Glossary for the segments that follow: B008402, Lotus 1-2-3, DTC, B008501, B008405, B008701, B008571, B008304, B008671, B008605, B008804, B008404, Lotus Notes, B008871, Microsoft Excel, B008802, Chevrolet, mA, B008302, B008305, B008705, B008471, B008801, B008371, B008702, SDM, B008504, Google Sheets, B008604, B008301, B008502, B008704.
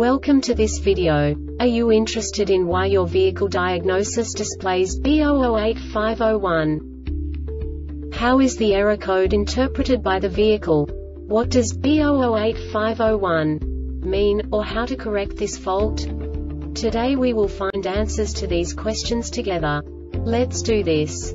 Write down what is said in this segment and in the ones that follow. Welcome to this video. Are you interested in why your vehicle diagnosis displays B008501? How is the error code interpreted by the vehicle? What does B008501 mean, or how to correct this fault? Today we will find answers to these questions together. Let's do this.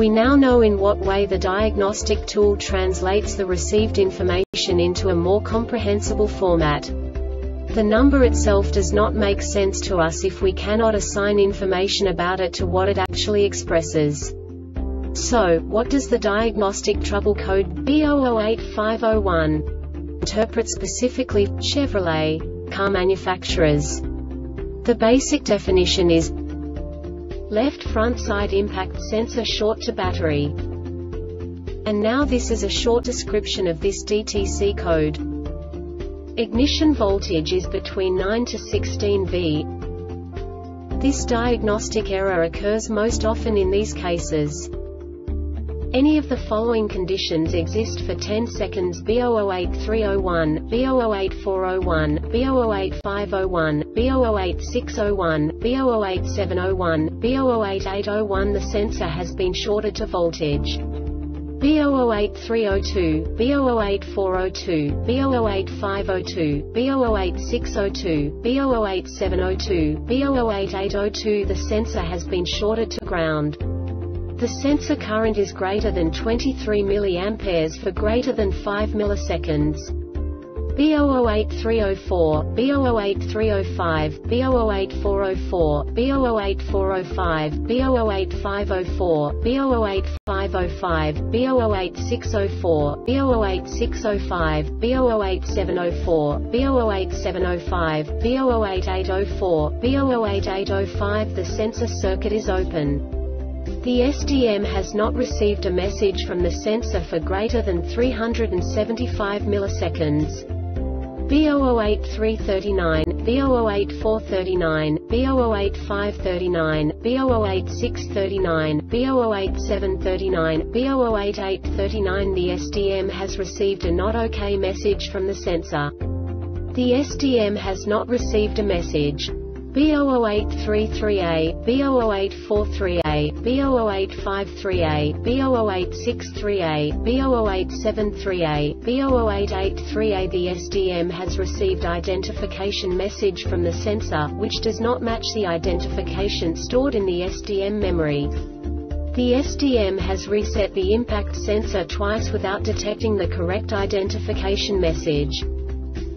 We now know in what way the diagnostic tool translates the received information into a more comprehensible format. The number itself does not make sense to us if we cannot assign information about it to what it actually expresses. So, what does the diagnostic trouble code B008501 interpret specifically for Chevrolet car manufacturers? The basic definition is left front side impact sensor short to battery. And now this is a short description of this DTC code. Ignition voltage is between 9 to 16 V. This diagnostic error occurs most often in these cases. Any of the following conditions exist for 10 seconds: B008301, B008401, B008501, B008601, B008701, B008801. The sensor has been shorted to voltage. B008302, B008402, B008502, B008602, B008702, B008802. The sensor has been shorted to ground. The sensor current is greater than 23 mA for greater than 5 milliseconds. B008304, B008305, B008404, B008405, B008504, B008505, B008604, B008605, B008704, B008705, B008804, B008805. The sensor circuit is open. The SDM has not received a message from the sensor for greater than 375 milliseconds. B008339, B008439, B008539, B008639, B008739, B008839. The SDM has received a not okay message from the sensor. The SDM has not received a message. B008338, B008438, B008538, B008638, B008738, B008838. The SDM has received identification message from the sensor, which does not match the identification stored in the SDM memory. The SDM has reset the impact sensor twice without detecting the correct identification message.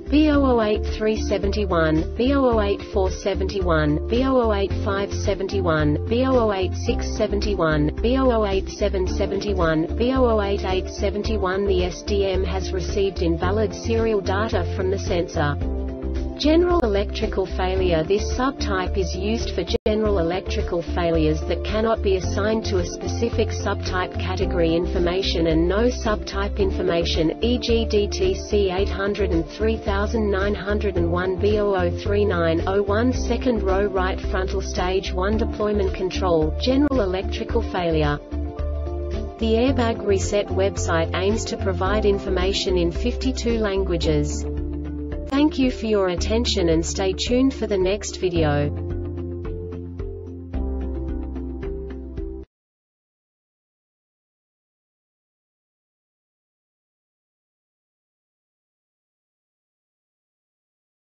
B008371, B008471, B008571, B008671, B008771, B008871. The SDM has received invalid serial data from the sensor. General electrical failure. This subtype is used for general electrical failures that cannot be assigned to a specific subtype category information and no subtype information, e.g. DTC 803901, B00833901. Second row right frontal stage 1 deployment control, general electrical failure. The Airbag Reset website aims to provide information in 52 languages. Thank you for your attention and stay tuned for the next video.